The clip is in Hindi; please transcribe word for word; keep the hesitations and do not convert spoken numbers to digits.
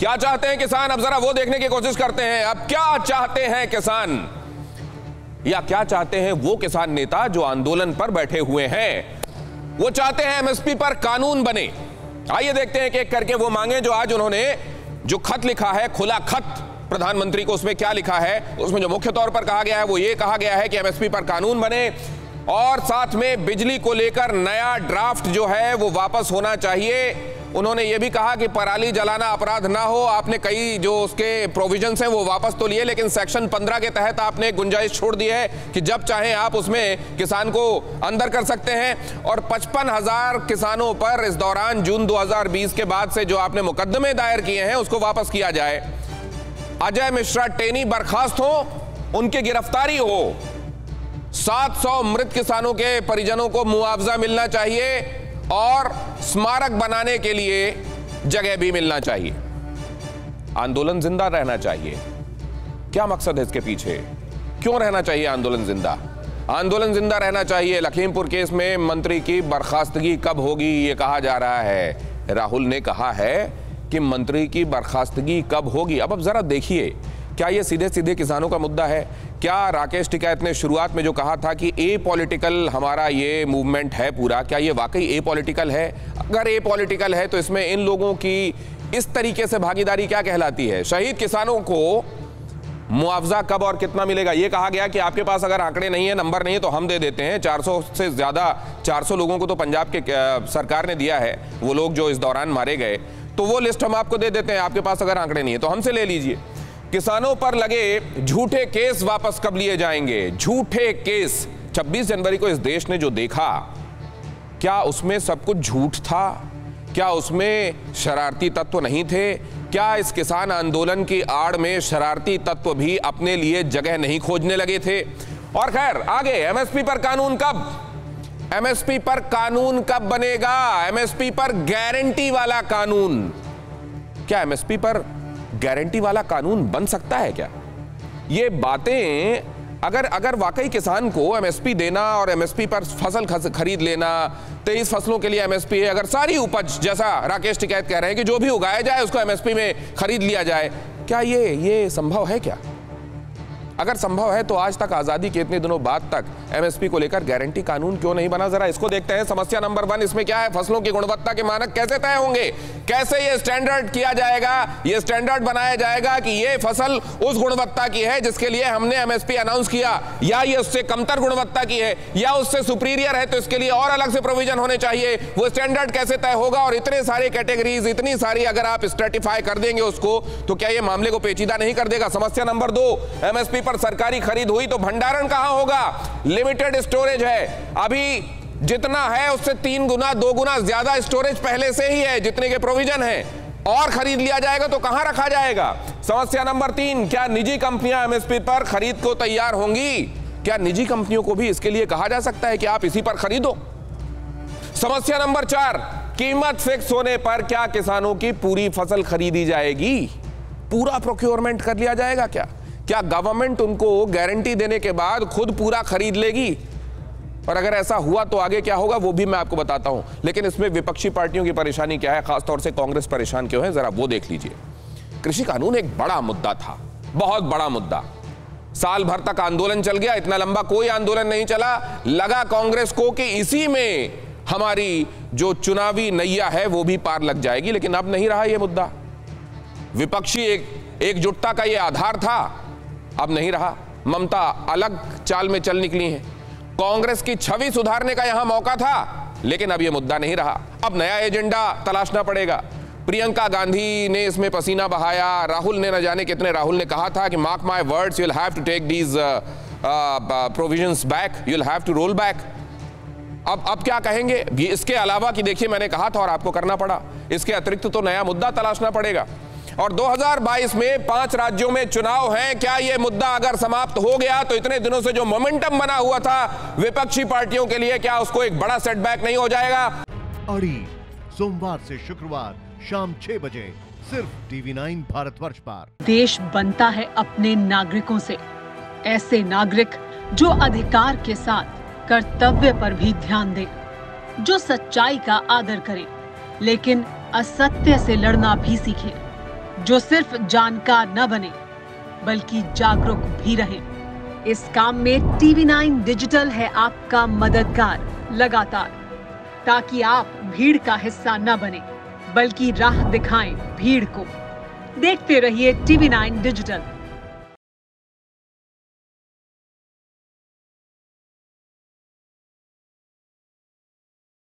क्या चाहते हैं किसान, अब जरा वो देखने की कोशिश करते हैं। अब क्या चाहते हैं किसान, या क्या चाहते हैं वो किसान नेता जो आंदोलन पर बैठे हुए हैं। वो चाहते हैं एमएसपी पर कानून बने। आइए देखते हैं कि एक करके वो मांगे जो आज उन्होंने जो खत लिखा है, खुला खत प्रधानमंत्री को, उसमें क्या लिखा है, उसमें जो मुख्य तौर पर कहा गया है वो ये कहा गया है कि एमएसपी पर कानून बने और साथ में बिजली को लेकर नया ड्राफ्ट जो है वो वापस होना चाहिए। उन्होंने ये भी कहा कि पराली जलाना अपराध ना हो। आपने कई जो उसके प्रोविजंस हैं वो वापस तो लिए, लेकिन सेक्शन पंद्रह के तहत आपने गुंजाइश छोड़ दी है कि जब चाहे आप उसमें किसान को अंदर कर सकते हैं। और पचपन हजार किसानों पर इस दौरान जून दो हज़ार बीस के बाद से जो आपने मुकदमे दायर किए हैं उसको वापस किया जाए। अजय मिश्रा टेनी बर्खास्त हो, उनकी गिरफ्तारी हो, सात सौ मृत किसानों के परिजनों को मुआवजा मिलना चाहिए और स्मारक बनाने के लिए जगह भी मिलना चाहिए। आंदोलन जिंदा रहना चाहिए। क्या मकसद है इसके पीछे, क्यों रहना चाहिए आंदोलन जिंदा? आंदोलन जिंदा रहना चाहिए। लखीमपुर केस में मंत्री की बर्खास्तगी कब होगी ये कहा जा रहा है। राहुल ने कहा है कि मंत्री की बर्खास्तगी कब होगी। अब अब जरा देखिए, क्या ये सीधे सीधे किसानों का मुद्दा है? क्या राकेश टिकैत ने शुरुआत में जो कहा था कि ए पॉलिटिकल हमारा ये मूवमेंट है पूरा, क्या ये वाकई ए पॉलिटिकल है? अगर ए पॉलिटिकल है तो इसमें इन लोगों की इस तरीके से भागीदारी क्या कहलाती है? शहीद किसानों को मुआवजा कब और कितना मिलेगा? ये कहा गया कि आपके पास अगर आंकड़े नहीं है, नंबर नहीं है तो हम दे देते हैं। चार सौ से ज़्यादा चार सौ लोगों को तो पंजाब के सरकार ने दिया है, वो लोग जो इस दौरान मारे गए, तो वो लिस्ट हम आपको दे देते हैं, आपके पास अगर आंकड़े नहीं है तो हमसे ले लीजिए। किसानों पर लगे झूठे केस वापस कब लिए जाएंगे? झूठे केस छब्बीस जनवरी को इस देश ने जो देखा, क्या उसमें सब कुछ झूठ था? क्या उसमें शरारती तत्व नहीं थे? क्या इस किसान आंदोलन की आड़ में शरारती तत्व भी अपने लिए जगह नहीं खोजने लगे थे? और खैर आगे, एमएसपी पर कानून कब? एमएसपी पर कानून कब बनेगा? एमएसपी पर गारंटी वाला कानून, क्या एमएसपी पर गारंटी वाला कानून बन सकता है? क्या ये बातें, अगर अगर वाकई किसान को एमएसपी देना और एमएसपी पर फसल खरीद लेना, तेईस फसलों के लिए एमएसपी है, अगर सारी उपज, जैसा राकेश टिकैत कह रहे हैं कि जो भी उगाया जाए उसको एमएसपी में खरीद लिया जाए, क्या ये ये संभव है? क्या अगर संभव है तो आज तक आजादी के इतने दिनों बाद तक एमएसपी को लेकर गारंटी कानून क्यों नहीं बना? जरा इसको देखते हैं। समस्या नंबर वन इसमें क्या है? फसलों की गुणवत्ता के मानक कैसे तय होंगे? कैसे ये स्टैंडर्ड किया जाएगा, ये स्टैंडर्ड बनाया जाएगा कि ये फसल उस गुणवत्ता की है जिसके लिए हमने एमएसपी अनाउंस किया, या ये उससे कमतर गुणवत्ता की है या उससे सुपीरियर है तो इसके लिए और अलग से प्रोविजन होने चाहिए। वो स्टैंडर्ड कैसे तय होगा? और इतने सारे कैटेगरीज, इतनी सारी अगर आप स्ट्रेटिफाई कर देंगे उसको, तो क्या ये मामले को पेचीदा नहीं कर देगा? समस्या नंबर दो, एमएसपी पर सरकारी खरीद हुई तो भंडारण कहां होगा? लिमिटेड स्टोरेज है, अभी जितना है उससे तीन गुना दो गुना ज्यादा स्टोरेज पहले से ही है जितने के प्रोविजन है, और खरीद लिया जाएगा तो कहां रखा जाएगा? समस्या नंबर तीन, क्या निजी कंपनियां एमएसपी पर खरीद को तैयार होंगी? क्या निजी कंपनियों को भी इसके लिए कहा जा सकता है कि आप इसी पर खरीदो? समस्या नंबर चार, कीमत फिक्स होने पर क्या किसानों की पूरी फसल खरीदी जाएगी? पूरा प्रोक्योरमेंट कर लिया जाएगा? क्या क्या गवर्नमेंट उनको गारंटी देने के बाद खुद पूरा खरीद लेगी? और अगर ऐसा हुआ तो आगे क्या होगा वो भी मैं आपको बताता हूं, लेकिन इसमें विपक्षी पार्टियों की परेशानी क्या है, खासतौर से कांग्रेस परेशान क्यों है, जरा वो देख लीजिए। कृषि कानून एक बड़ा मुद्दा था, बहुत बड़ा मुद्दा। साल भर तक आंदोलन चल गया, इतना लंबा कोई आंदोलन नहीं चला। लगा कांग्रेस को कि इसी में हमारी जो चुनावी नैया है वो भी पार लग जाएगी, लेकिन अब नहीं रहा यह मुद्दा। विपक्षी एकजुटता का यह आधार था, अब नहीं रहा। ममता अलग चाल में चल निकली है। कांग्रेस की छवि सुधारने का यहां मौका था, लेकिन अब यह मुद्दा नहीं रहा। अब नया एजेंडा तलाशना पड़ेगा। प्रियंका गांधी ने इसमें पसीना बहाया, राहुल ने न जाने कितने, राहुल ने कहा था कि mark my words, you will have to take these provisions back, you will have to roll back. अब अब क्या कहेंगे? इसके अलावा कि देखिए मैंने कहा था और आपको करना पड़ा, इसके अतिरिक्त तो नया मुद्दा तलाशना पड़ेगा। और दो हज़ार बाईस में पांच राज्यों में चुनाव हैं, क्या यह मुद्दा अगर समाप्त हो गया तो इतने दिनों से जो मोमेंटम बना हुआ था विपक्षी पार्टियों के लिए, क्या उसको एक बड़ा सेटबैक नहीं हो जाएगा? अड़ी सोमवार से शुक्रवार शाम छह बजे सिर्फ टीवी नाइन भारतवर्ष पर। देश बनता है अपने नागरिकों से, ऐसे नागरिक जो अधिकार के साथ कर्तव्य पर भी ध्यान दे, जो सच्चाई का आदर करे लेकिन असत्य से लड़ना भी सीखे, जो सिर्फ जानकार न बने बल्कि जागरूक भी रहे। इस काम में टीवी नाइन डिजिटल है आपका मददगार लगातार, ताकि आप भीड़ का हिस्सा न बने बल्कि राह दिखाएं भीड़ को। देखते रहिए टीवी नाइन डिजिटल।